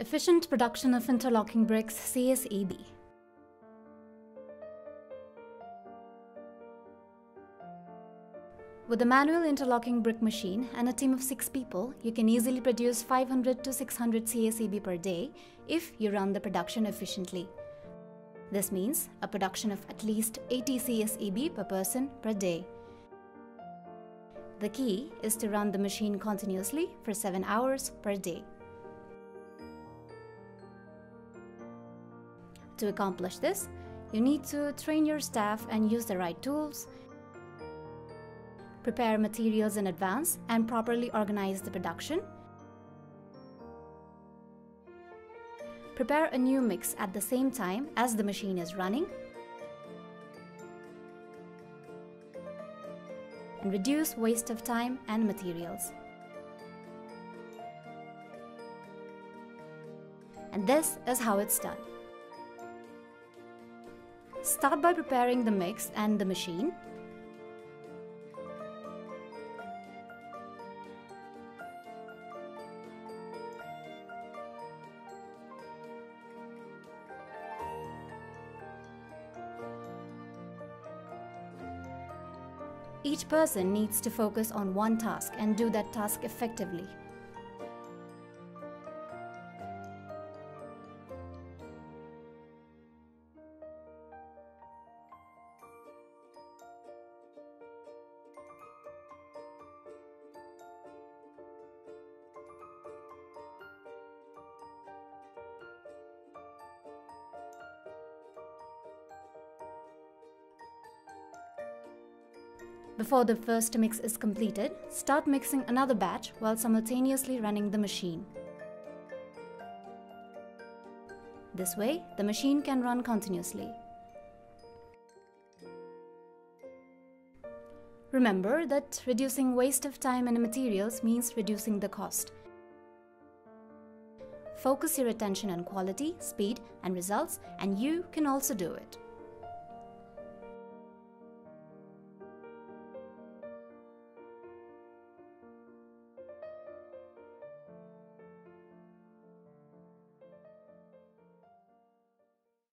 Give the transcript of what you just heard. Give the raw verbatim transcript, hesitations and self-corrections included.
Efficient Production of Interlocking Bricks, C S E B. With a manual interlocking brick machine and a team of six people, you can easily produce five hundred to six hundred C S E B per day if you run the production efficiently. This means a production of at least eighty C S E B per person per day. The key is to run the machine continuously for seven hours per day. To accomplish this, you need to train your staff and use the right tools, prepare materials in advance and properly organize the production. Prepare a new mix at the same time as the machine is running. And reduce waste of time and materials. And this is how it's done. Start by preparing the mix and the machine. Each person needs to focus on one task and do that task effectively. Before the first mix is completed, start mixing another batch while simultaneously running the machine. This way, the machine can run continuously. Remember that reducing waste of time and materials means reducing the cost. Focus your attention on quality, speed, and results, and you can also do it.